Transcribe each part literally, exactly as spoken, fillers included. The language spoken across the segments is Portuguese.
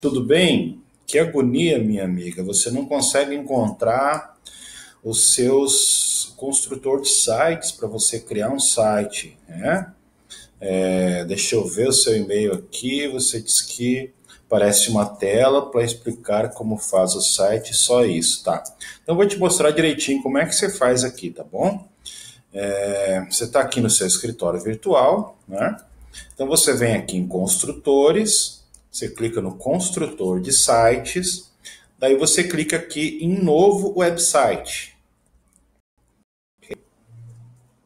Tudo bem? Que agonia, minha amiga. Você não consegue encontrar os seus construtor de sites para você criar um site, né? É, deixa eu ver o seu e-mail aqui. Você diz que parece uma tela para explicar como faz o site, só isso, tá? Então, vou te mostrar direitinho como é que você faz aqui, tá bom? É, você está aqui no seu escritório virtual, né? Então, você vem aqui em Construtores. Você clica no construtor de sites, daí você clica aqui em novo website.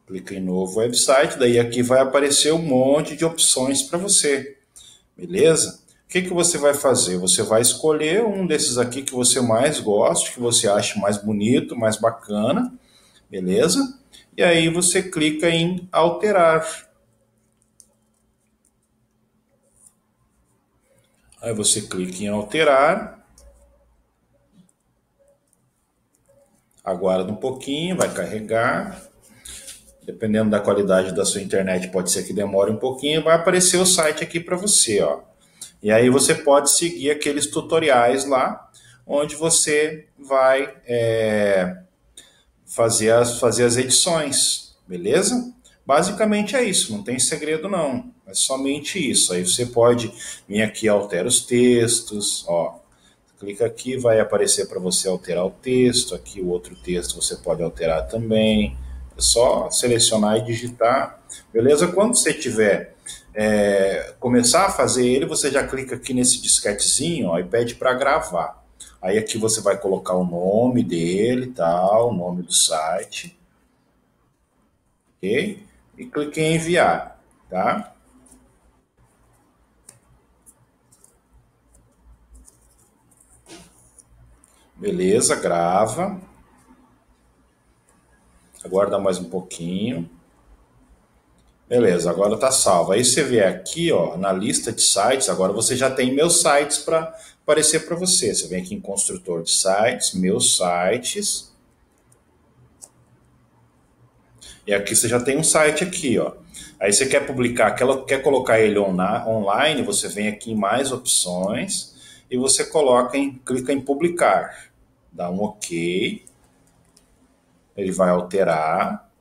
Clica em novo website, daí aqui vai aparecer um monte de opções para você, beleza? O que, que você vai fazer? Você vai escolher um desses aqui que você mais gosta, que você acha mais bonito, mais bacana, beleza? E aí você clica em alterar. Aí você clica em alterar, aguarda um pouquinho, vai carregar, dependendo da qualidade da sua internet, pode ser que demore um pouquinho, vai aparecer o site aqui para você, ó. E aí você pode seguir aqueles tutoriais lá, onde você vai é, fazer, as, fazer as edições, beleza? Basicamente é isso, não tem segredo não, é somente isso. Aí você pode vir aqui e alterar os textos, ó. Clica aqui, vai aparecer para você alterar o texto, aqui o outro texto você pode alterar também. É só selecionar e digitar, beleza? Quando você tiver, é, começar a fazer ele, você já clica aqui nesse disquetezinho, ó, e pede para gravar. Aí aqui você vai colocar o nome dele, tá, o nome do site, ok? E clique em enviar, tá? Beleza, grava. Aguarda mais um pouquinho. Beleza, agora tá salvo. Aí você vê aqui, ó, na lista de sites, agora você já tem meus sites para aparecer para você. Você vem aqui em construtor de sites, meus sites. E aqui você já tem um site aqui, ó. Aí você quer publicar, quer colocar ele online, você vem aqui em mais opções e você coloca em, clica em publicar. Dá um OK. Ele vai alterar.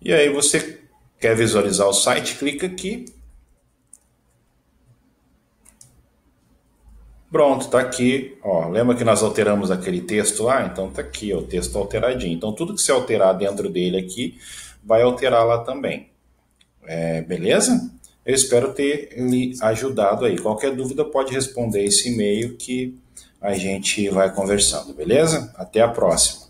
E aí você quer visualizar o site, clica aqui. Pronto, tá aqui, ó, lembra que nós alteramos aquele texto lá? Então tá aqui, ó, o texto alteradinho. Então tudo que você alterar dentro dele aqui, vai alterar lá também. É, beleza? Eu espero ter lhe ajudado aí. Qualquer dúvida pode responder esse e-mail que a gente vai conversando, beleza? Até a próxima.